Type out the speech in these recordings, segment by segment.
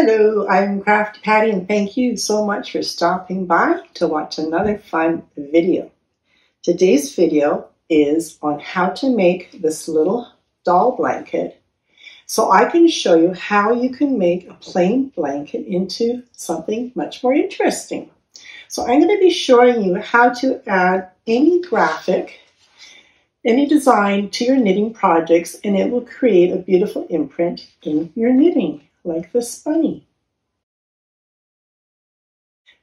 Hello, I'm Craft Patty, and thank you so much for stopping by to watch another fun video. Today's video is on how to make this little doll blanket. So I can show you how you can make a plain blanket into something much more interesting. So I'm going to be showing you how to add any graphic, any design to your knitting projects, and it will create a beautiful imprint in your knitting, like this bunny.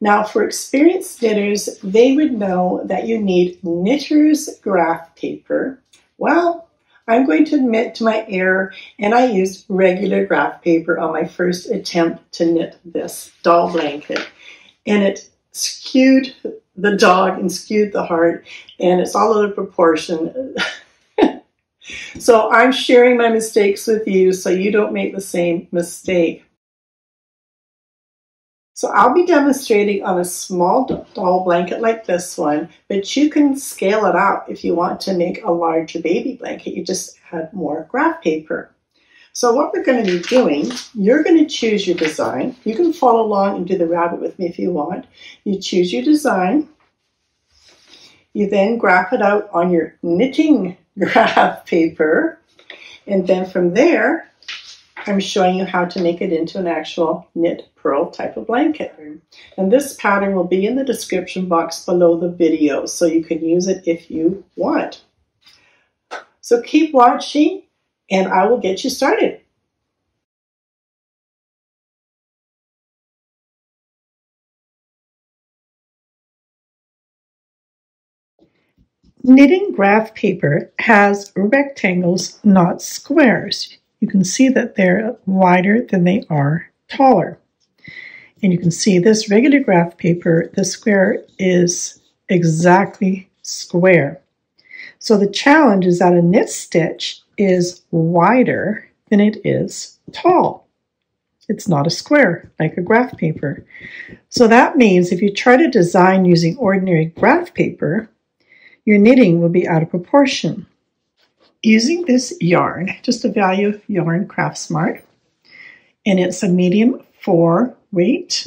Now, for experienced knitters, they would know that you need knitter's graph paper. Well, I'm going to admit to my error, and I used regular graph paper on my first attempt to knit this doll blanket, and it skewed the dog and skewed the heart, and it's all out of proportion. So I'm sharing my mistakes with you so you don't make the same mistake. So I'll be demonstrating on a small doll blanket like this one, but you can scale it up if you want to make a larger baby blanket. You just add more graph paper. So what we're going to be doing, you're going to choose your design. You can follow along and do the rabbit with me if you want. You choose your design. You then graph it out on your knitting graph paper, and then from there I'm showing you how to make it into an actual knit purl type of blanket. And this pattern will be in the description box below the video, so you can use it if you want. So keep watching and I will get you started. Knitting graph paper has rectangles, not squares. You can see that they're wider than they are taller. And you can see this regular graph paper, the square is exactly square. So the challenge is that a knit stitch is wider than it is tall. It's not a square like a graph paper. So that means if you try to design using ordinary graph paper, your knitting will be out of proportion. Using this yarn, just a value of yarn, Craft Smart, and it's a medium 4 weight,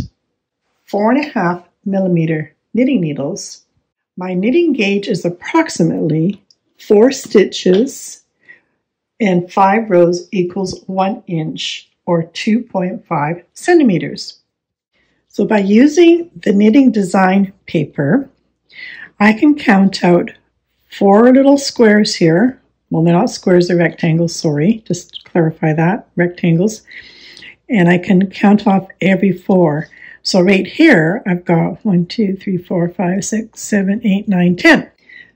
4.5mm knitting needles. My knitting gauge is approximately 4 stitches and 5 rows equals 1 inch or 2.5 centimeters. So by using the knitting design paper, I can count out 4 little squares here. Well, they're not squares, they're rectangles, sorry. Just to clarify that, rectangles. And I can count off every 4. So right here, I've got 1, 2, 3, 4, 5, 6, 7, 8, 9, 10.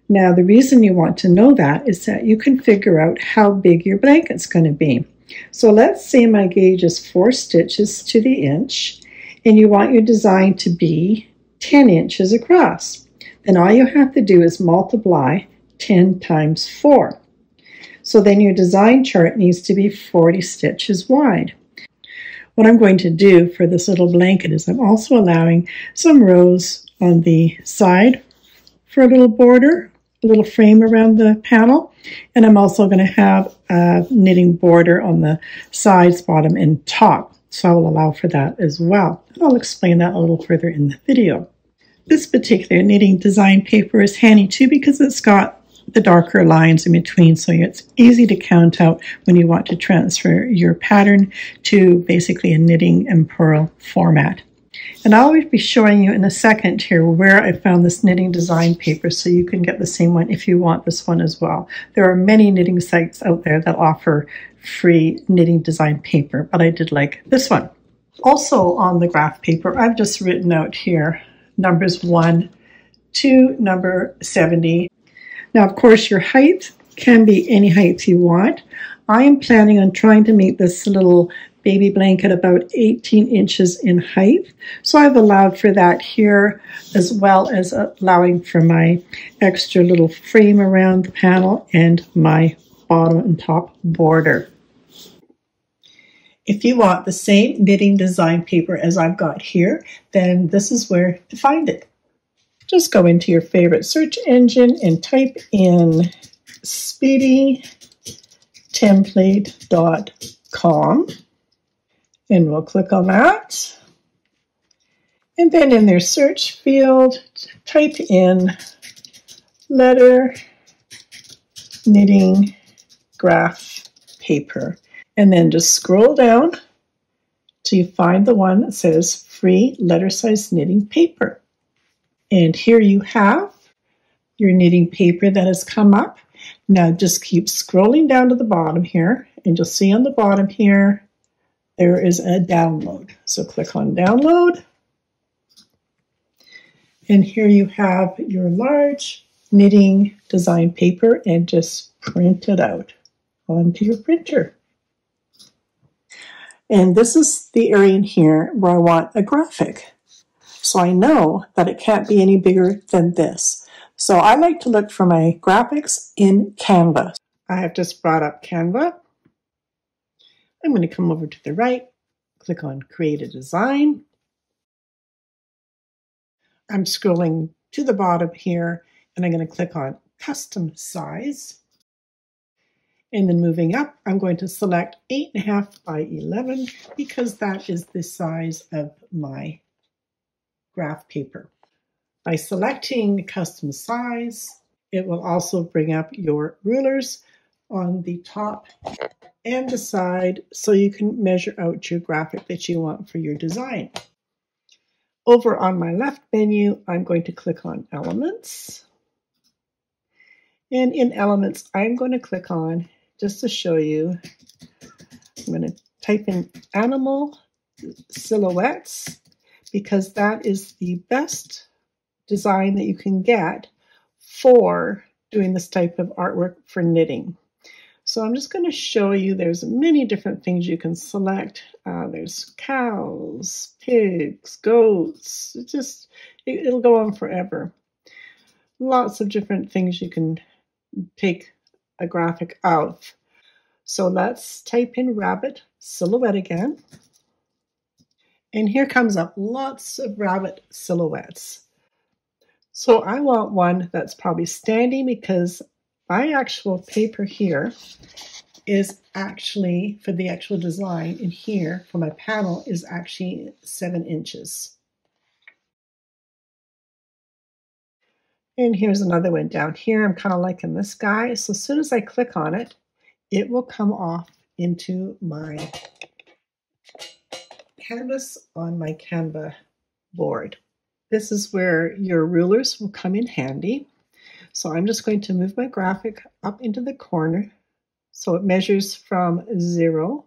Now, the reason you want to know that is that you can figure out how big your blanket's going to be. So let's say my gauge is 4 stitches to the inch, and you want your design to be 10 inches across. Then all you have to do is multiply 10 times 4. So then your design chart needs to be 40 stitches wide. What I'm going to do for this little blanket is I'm also allowing some rows on the side for a little border, a little frame around the panel, and I'm also going to have a knitting border on the sides, bottom, and top. So I'll allow for that as well. I'll explain that a little further in the video. This particular knitting design paper is handy too because it's got the darker lines in between, so it's easy to count out when you want to transfer your pattern to basically a knitting and purl format. And I'll be showing you in a second here where I found this knitting design paper, so you can get the same one if you want this one as well. There are many knitting sites out there that offer free knitting design paper, but I did like this one. Also on the graph paper, I've just written out here numbers 1 to number 70. Now, of course, your height can be any height you want. I am planning on trying to make this little baby blanket about 18 inches in height. So I've allowed for that here, as well as allowing for my extra little frame around the panel and my bottom and top border. If you want the same knitting design paper as I've got here, then this is where to find it. Just go into your favorite search engine and type in speedytemplate.com. And we'll click on that. And then in their search field, type in letter knitting graph paper. And then just scroll down till you find the one that says free letter size knitting paper. And here you have your knitting paper that has come up. Now just keep scrolling down to the bottom here, and you'll see on the bottom here, there is a download. So click on download. And here you have your large knitting design paper, and just print it out onto your printer. And this is the area in here where I want a graphic. So I know that it can't be any bigger than this. So I like to look for my graphics in Canva. I have just brought up Canva. I'm going to come over to the right, click on Create a Design. I'm scrolling to the bottom here, and I'm going to click on Custom Size. And then moving up, I'm going to select 8.5 by 11 because that is the size of my graph paper. By selecting Custom Size, it will also bring up your rulers on the top and the side so you can measure out your graphic that you want for your design. Over on my left menu, I'm going to click on Elements. And in Elements, I'm going to click on, just to show you, I'm going to type in animal silhouettes because that is the best design that you can get for doing this type of artwork for knitting. So I'm just going to show you there's many different things you can select. There's cows, pigs, goats, it'll go on forever. Lots of different things you can take a graphic of. So let's type in rabbit silhouette again. And here comes up lots of rabbit silhouettes. So I want one that's probably standing because my actual paper here is actually, for the actual design in here, for my panel, is actually 7 inches. And here's another one down here. I'm kind of liking this guy. So as soon as I click on it, it will come off into my canvas on my Canva board. This is where your rulers will come in handy. So I'm just going to move my graphic up into the corner so it measures from 0.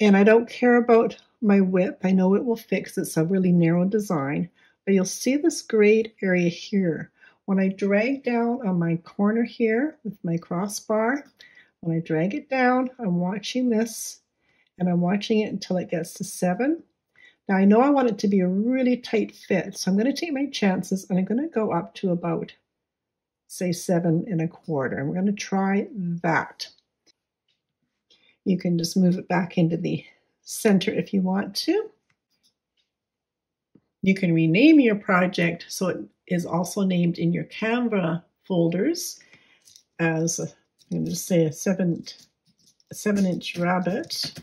And I don't care about my width. I know it will fix. It's a really narrow design. But you'll see this gray area here. When I drag down on my corner here with my crossbar, when I drag it down, I'm watching this, and I'm watching it until it gets to 7. Now I know I want it to be a really tight fit, so I'm going to take my chances, and I'm going to go up to about, say, 7.25. And we're going to try that. You can just move it back into the center if you want to. You can rename your project so it is also named in your Canva folders as, I'm going to say, a seven inch rabbit.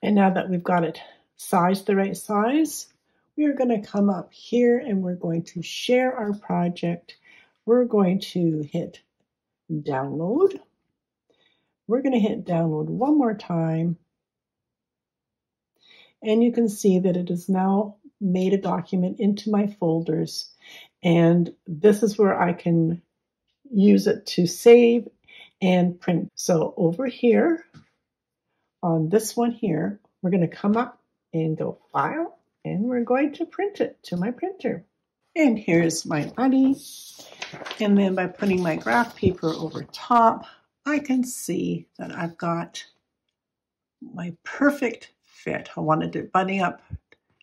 And now that we've got it sized the right size, we are going to come up here and we're going to share our project. We're going to hit download. We're going to hit download one more time. And you can see that it is now made a document into my folders, and this is where I can use it to save and print. So over here on this one here, we're going to come up and go File, and we're going to print it to my printer. And here's my bunny, and then by putting my graph paper over top, I can see that I've got my perfect fit. I wanted it bunny up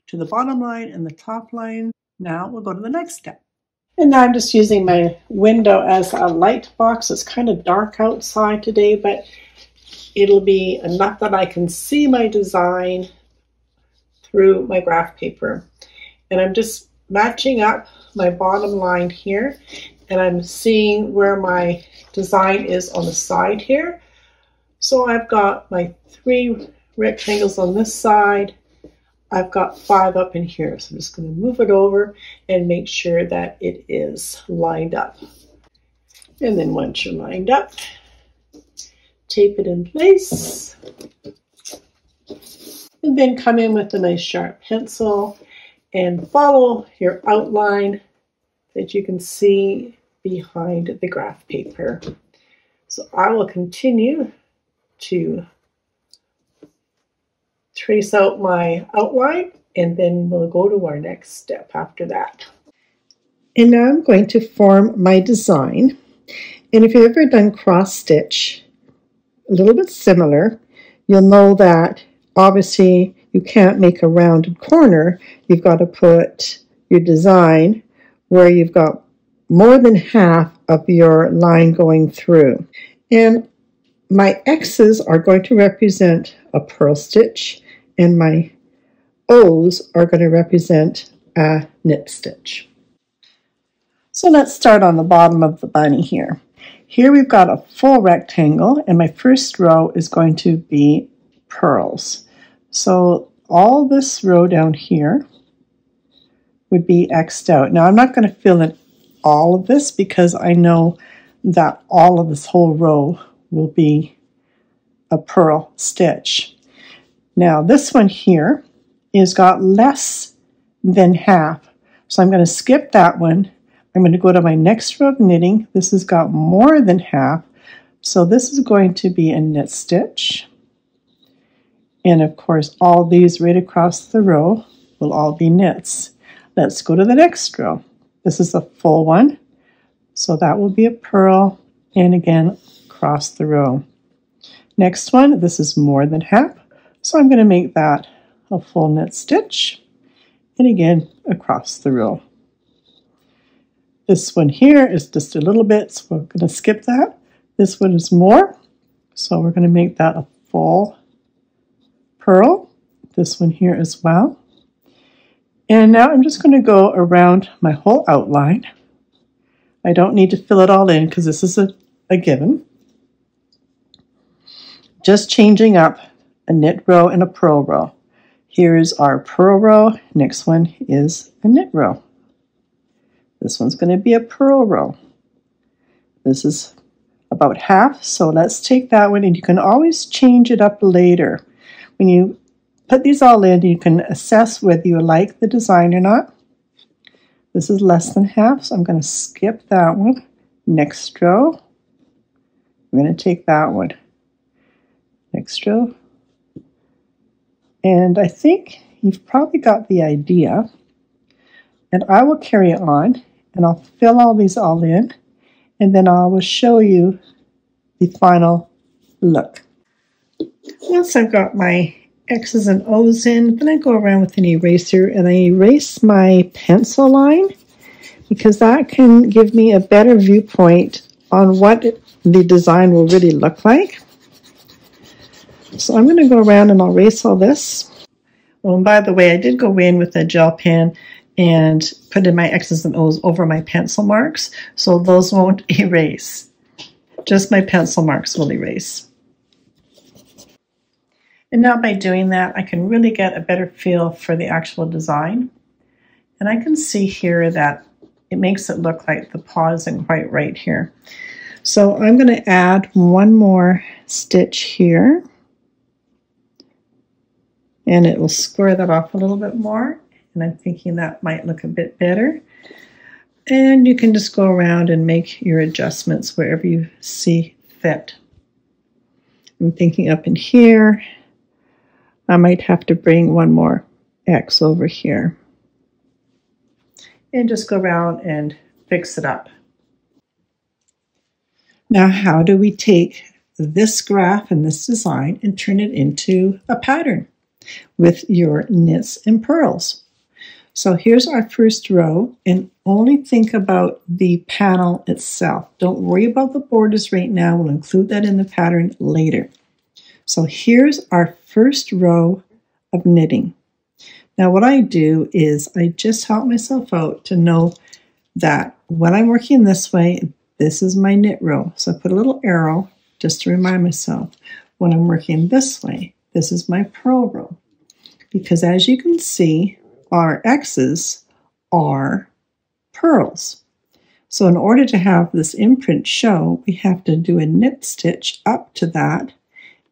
to the bottom line and the top line. Now we'll go to the next step. And now I'm just using my window as a light box. It's kind of dark outside today, but it'll be enough that I can see my design through my graph paper. And I'm just matching up my bottom line here, and I'm seeing where my design is on the side here. So I've got my 3 rectangles on this side. I've got 5 up in here, so I'm just going to move it over and make sure that it is lined up. And then once you're lined up, tape it in place. And then come in with a nice sharp pencil and follow your outline that you can see behind the graph paper. So I will continue to trace out my outline, and then we'll go to our next step after that. And now I'm going to form my design. And if you've ever done cross stitch, a little bit similar, you'll know that obviously you can't make a rounded corner. You've got to put your design where you've got more than half of your line going through. And my X's are going to represent a purl stitch, and my O's are going to represent a knit stitch. So let's start on the bottom of the bunny here. Here we've got a full rectangle, and my first row is going to be purls. So all this row down here would be X'd out. Now I'm not going to fill in all of this because I know that all of this whole row will be a purl stitch. Now this one here is got less than half, so I'm going to skip that one. I'm going to go to my next row of knitting. This has got more than half, so this is going to be a knit stitch. And of course all these right across the row will all be knits. Let's go to the next row. This is a full one, so that will be a purl, and again across the row. Next one, this is more than half, so I'm going to make that a full knit stitch, and again across the row. This one here is just a little bit, so we're going to skip that. This one is more, so we're going to make that a full purl. This one here as well. And now I'm just going to go around my whole outline. I don't need to fill it all in because this is a given. Just changing up a knit row and a purl row. Here's our purl row. Next one is a knit row. This one's going to be a purl row. This is about half, so let's take that one, and you can always change it up later. When you put these all in, you can assess whether you like the design or not. This is less than half, so I'm going to skip that one. Next row, I'm going to take that one. Next row. And I think you've probably got the idea. And I will carry it on, and I'll fill all these all in, and then I will show you the final look. Once I've got my X's and O's in, then I go around with an eraser and I erase my pencil line, because that can give me a better viewpoint on what the design will really look like. So I'm going to go around and I'll erase all this. Oh, and by the way, I did go in with a gel pen and put in my X's and O's over my pencil marks, so those won't erase. Just my pencil marks will erase. And now by doing that, I can really get a better feel for the actual design. And I can see here that it makes it look like the paw isn't quite right here. So I'm going to add one more stitch here. And it will square that off a little bit more. And I'm thinking that might look a bit better. And you can just go around and make your adjustments wherever you see fit. I'm thinking up in here. I might have to bring one more X over here and just go around and fix it up. Now, how do we take this graph and this design and turn it into a pattern with your knits and purls? So here's our first row, and only think about the panel itself. Don't worry about the borders right now. We'll include that in the pattern later. So here's our first row of knitting. Now what I do is I just help myself out to know that when I'm working this way, this is my knit row. So I put a little arrow just to remind myself when I'm working this way, This is my Pro row, because as you can see, our X's are purls. So in order to have this imprint show, we have to do a knit stitch up to that,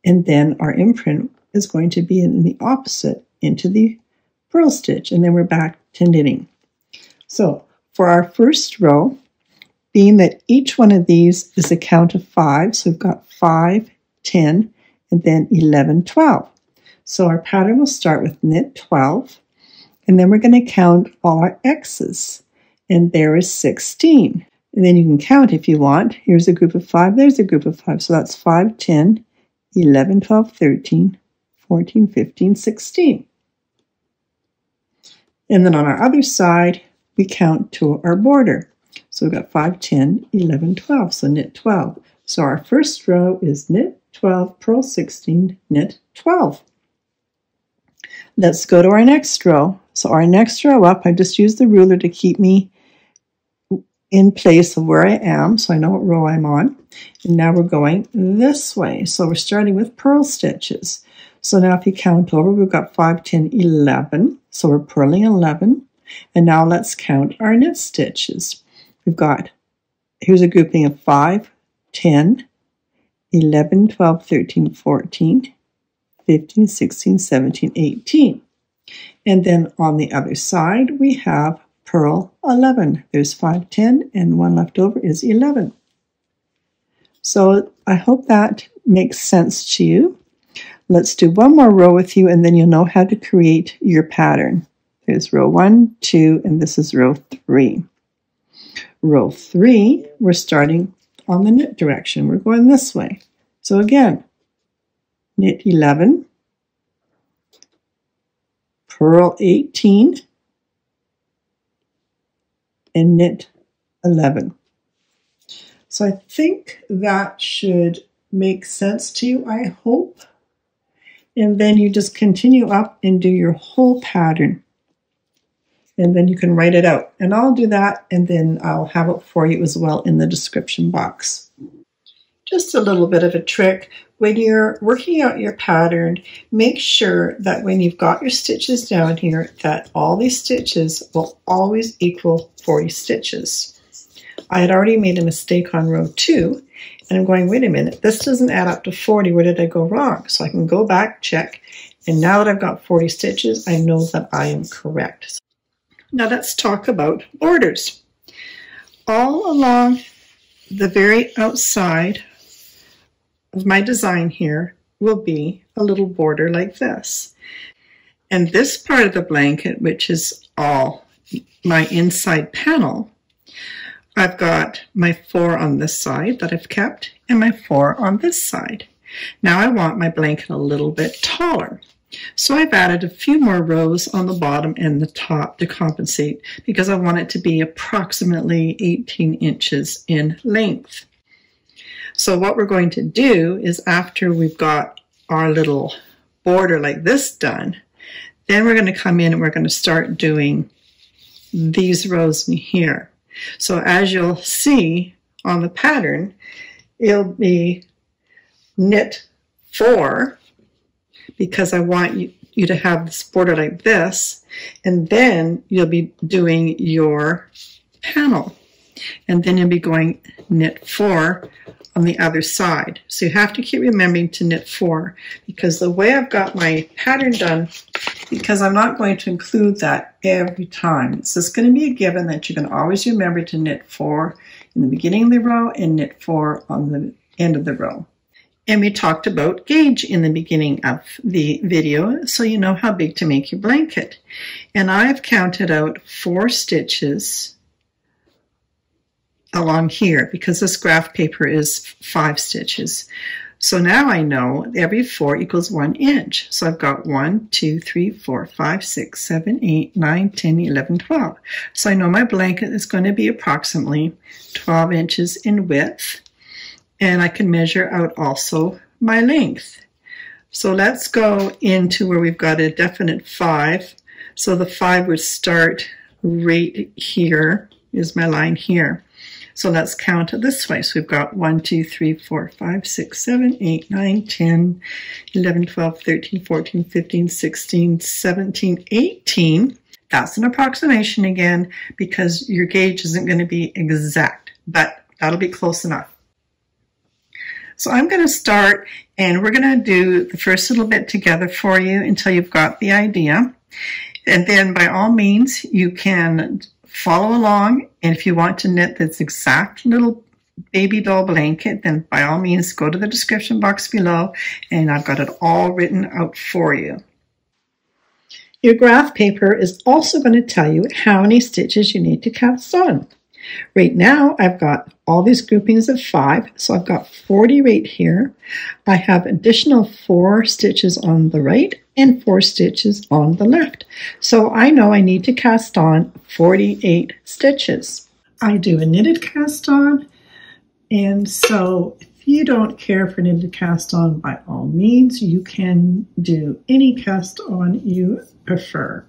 and then our imprint is going to be in the opposite into the purl stitch, and then we're back to knitting. So for our first row, being that each one of these is a count of 5, so we've got 5, 10, and then 11, 12. So our pattern will start with knit 12, and then we're going to count all our X's, and there is 16. And then you can count if you want. Here's a group of 5, there's a group of 5, so that's 5, 10, 11, 12, 13, 14, 15, 16. And then on our other side, we count to our border. So we've got 5, 10, 11, 12, so knit 12. So our first row is knit 12, purl 16, knit 12. Let's go to our next row. So our next row up, I just used the ruler to keep me in place of where I am, so I know what row I'm on. And now we're going this way. So we're starting with purl stitches. So now if you count over, we've got 5, 10, 11. So we're purling 11. And now let's count our knit stitches. We've got, here's a grouping of 5, 10, 11, 12, 13, 14, 15, 16, 17, 18. And then on the other side, we have purl 11. There's 5, 10, and one left over is 11. So I hope that makes sense to you. Let's do one more row with you, and then you'll know how to create your pattern. There's row 1, 2, and this is row 3. Row 3, we're starting on the knit direction. We're going this way. So again, knit 11, purl 18, and knit 11. So I think that should make sense to you, I hope. And then you just continue up and do your whole pattern. And then you can write it out. And I'll do that, and then I'll have it for you as well in the description box. Just a little bit of a trick. When you're working out your pattern, make sure that when you've got your stitches down here, that all these stitches will always equal 40 stitches. I had already made a mistake on row 2, and I'm going, wait a minute, this doesn't add up to 40. Where did I go wrong? So I can go back, check, and now that I've got 40 stitches, I know that I am correct. So now let's talk about borders. All along the very outside of my design here will be a little border like this. And this part of the blanket, which is all my inside panel, I've got my 4 on this side that I've kept and my 4 on this side. Now I want my blanket a little bit taller. So I've added a few more rows on the bottom and the top to compensate because I want it to be approximately 18 inches in length. So what we're going to do is after we've got our little border like this done, then we're going to come in and we're going to start doing these rows in here. So as you'll see on the pattern, it'll be knit 4, because I want you to have this border like this, and then you'll be doing your panel, and then you'll be going knit 4 on the other side. So you have to keep remembering to knit 4, because the way I've got my pattern done, because I'm not going to include that every time. It's just going to be a given that you can always remember to knit 4 in the beginning of the row and knit 4 on the end of the row. And we talked about gauge in the beginning of the video, so you know how big to make your blanket. And I've counted out 4 stitches along here because this graph paper is 5 stitches. So now I know every 4 equals 1 inch. So I've got 1, 2, 3, 4, 5, 6, 7, 8, 9, 10, 11, 12. So I know my blanket is going to be approximately 12 inches in width. And I can measure out also my length. So let's go into where we've got a definite 5. So the 5 would start right here, is my line here. So let's count it this way. So we've got 1, 2, 3, 4, 5, 6, 7, 8, 9, 10, 11, 12, 13, 14, 15, 16, 17, 18. That's an approximation again, because your gauge isn't going to be exact, but that'll be close enough. So I'm going to start, and we're going to do the first little bit together for you until you've got the idea. And then by all means, you can follow along. And if you want to knit this exact little baby doll blanket, then by all means, go to the description box below, and I've got it all written out for you. Your graph paper is also going to tell you how many stitches you need to cast on. Right now, I've got all these groupings of 5, so I've got 40 right here. I have additional 4 stitches on the right and 4 stitches on the left. So I know I need to cast on 48 stitches. I do a knitted cast on, and so if you don't care for knitted cast on, by all means, you can do any cast on you prefer.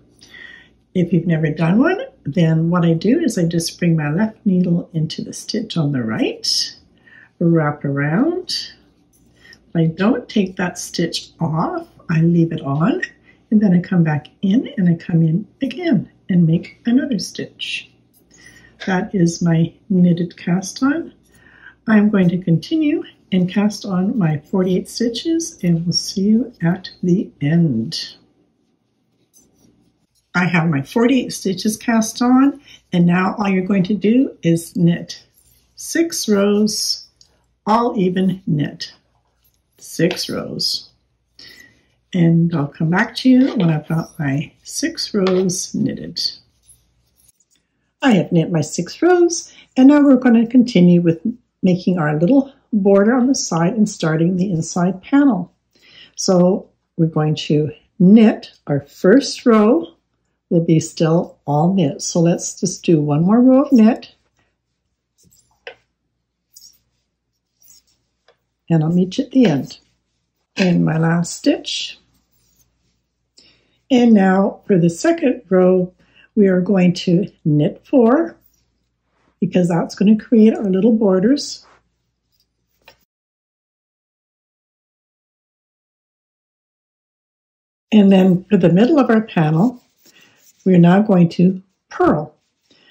If you've never done one, then what I do is I just bring my left needle into the stitch on the right, wrap around. I don't take that stitch off, I leave it on, and then I come back in and I come in again and make another stitch. That is my knitted cast on. I'm going to continue and cast on my 48 stitches, and we'll see you at the end. I have my 48 stitches cast on, and now all you're going to do is knit 6 rows, all even knit, 6 rows. And I'll come back to you when I've got my 6 rows knitted. I have knit my 6 rows, and now we're going to continue with making our little border on the side and starting the inside panel. So we're going to knit our first row. Will be still all knit. So let's just do one more row of knit. And I'll meet you at the end. And my last stitch. And now for the second row, we are going to knit 4, because that's going to create our little borders. And then for the middle of our panel, we're now going to purl.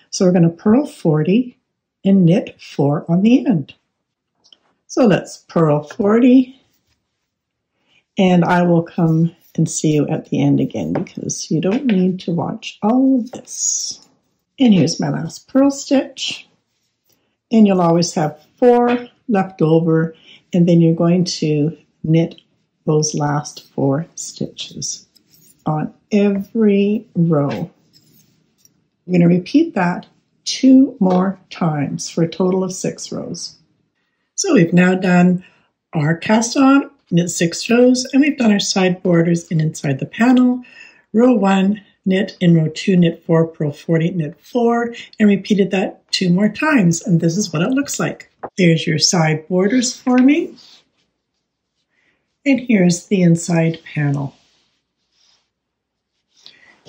So we're going to purl 40 and knit 4 on the end. So let's purl 40, and I will come and see you at the end again, because you don't need to watch all of this. And here's my last purl stitch, and you'll always have 4 left over, and then you're going to knit those last 4 stitches on every row. I'm going to repeat that 2 more times for a total of 6 rows. So we've now done our cast on, knit 6 rows, and we've done our side borders and inside the panel. Row 1, knit, in row 2, knit 4, purl 40, knit 4, and repeated that 2 more times, and this is what it looks like. There's your side borders forming, and here's the inside panel.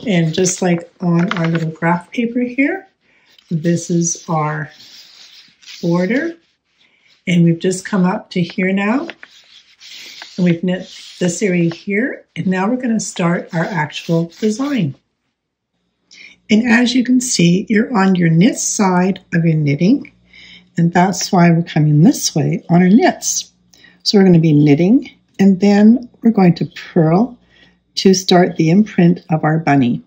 And just like on our little graph paper here, this is our border. And we've just come up to here now. And we've knit this area here. And now we're going to start our actual design. And as you can see, you're on your knit side of your knitting. And that's why we're coming this way on our knits. So we're going to be knitting, and then we're going to purl to start the imprint of our bunny.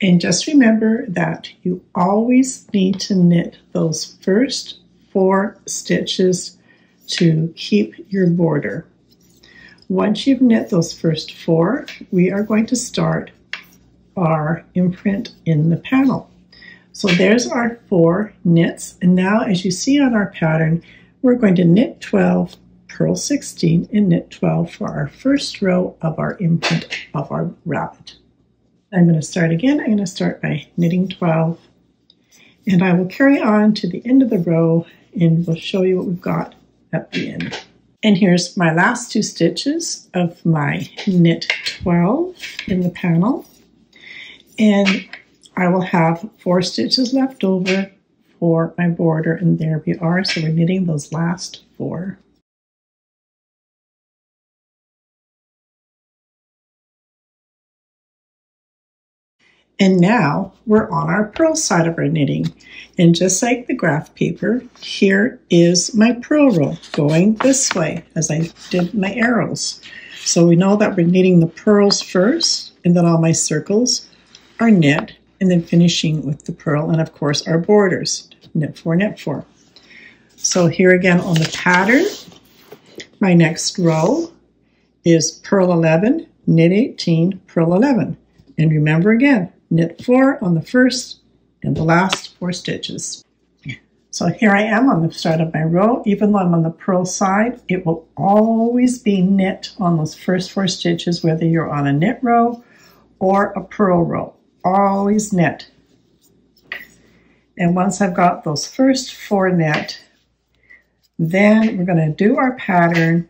And just remember that you always need to knit those first 4 stitches to keep your border. Once you've knit those first 4, we are going to start our imprint in the panel. So there's our 4 knits, and now as you see on our pattern, we're going to knit 12, purl 16, and knit 12 for our first row of our imprint of our rabbit. I'm going to start again. I'm going to start by knitting 12, and I will carry on to the end of the row, and we'll show you what we've got at the end. And here's my last 2 stitches of my knit 12 in the panel, and I will have 4 stitches left over for my border, and there we are. So we're knitting those last four. And now we're on our purl side of our knitting. And just like the graph paper, here is my purl roll going this way as I did my arrows. So we know that we're knitting the purls first, and then all my circles are knit, and then finishing with the purl, and of course our borders, knit four, knit four. So here again on the pattern, my next row is purl 11, knit 18, purl 11. And remember again, knit four on the first and the last four stitches. So here I am on the start of my row. Even though I'm on the purl side, it will always be knit on those first four stitches, whether you're on a knit row or a purl row. Always knit. And once I've got those first four knit, then we're going to do our pattern,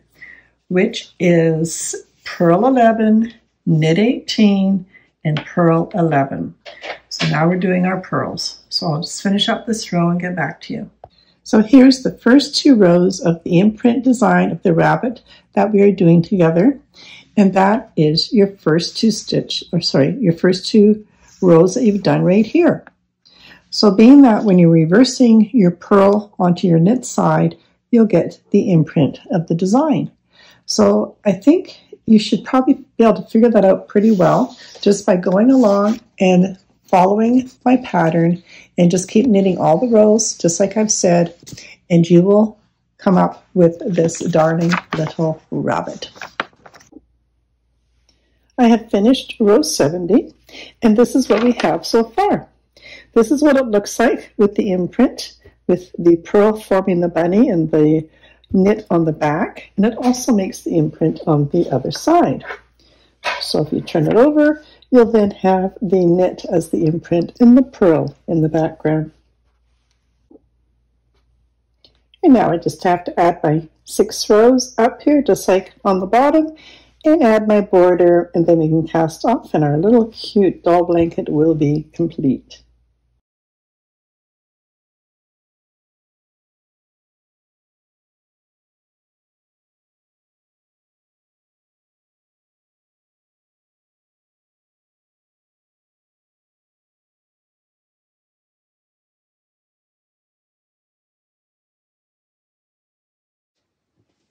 which is purl 11, knit 18, and purl 11. So now we're doing our purls. So I'll just finish up this row and get back to you. So here's the first two rows of the imprint design of the rabbit that we are doing together. And that is your first two rows that you've done right here. So being that when you're reversing your purl onto your knit side, you'll get the imprint of the design. So I think you should probably be able to figure that out pretty well just by going along and following my pattern, and just keep knitting all the rows just like I've said, and you will come up with this darling little rabbit. I have finished row 70, and this is what we have so far. This is what it looks like with the imprint, with the purl forming the bunny and the knit on the back, and it also makes the imprint on the other side. So if you turn it over, you'll then have the knit as the imprint and the purl in the background. And now I just have to add my 6 rows up here, just like on the bottom, and add my border, and then we can cast off, and our little cute doll blanket will be complete.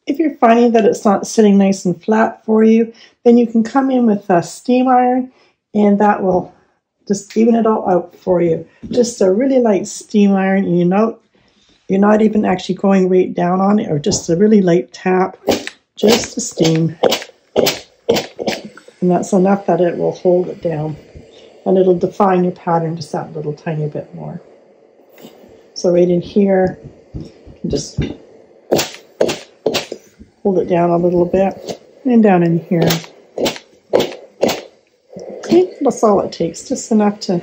If you're finding that it's not sitting nice and flat for you, then you can come in with a steam iron, and that will just even it all out for you. Just a really light steam iron, and you're not even actually going right down on it, or just a really light tap, just to steam. And that's enough that it will hold it down, and it'll define your pattern just that little tiny bit more. So right in here, you can just hold it down a little bit, and down in here. Okay, that's all it takes, just enough to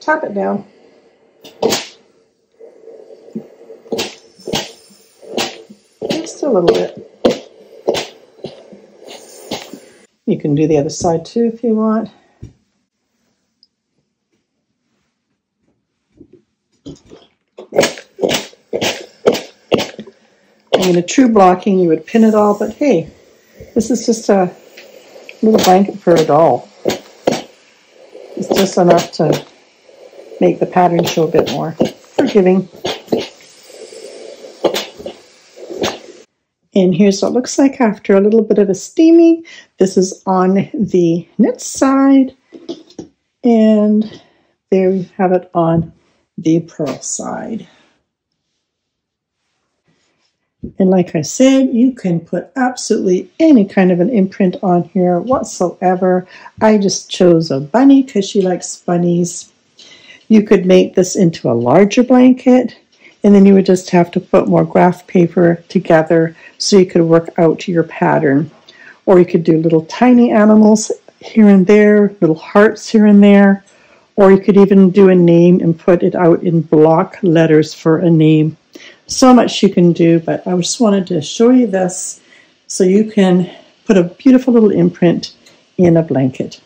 tap it down. Just a little bit. You can do the other side too if you want. In a true blocking, you would pin it all, but hey, this is just a little blanket for a doll. It's just enough to make the pattern show a bit more forgiving. And here's what it looks like after a little bit of a steaming. This is on the knit side, and there we have it on the purl side. And like I said, you can put absolutely any kind of an imprint on here whatsoever. I just chose a bunny because she likes bunnies. You could make this into a larger blanket, and then you would just have to put more graph paper together so you could work out your pattern. Or you could do little tiny animals here and there, little hearts here and there. Or you could even do a name and put it out in block letters for a name. So much you can do, but I just wanted to show you this so you can put a beautiful little imprint in a blanket.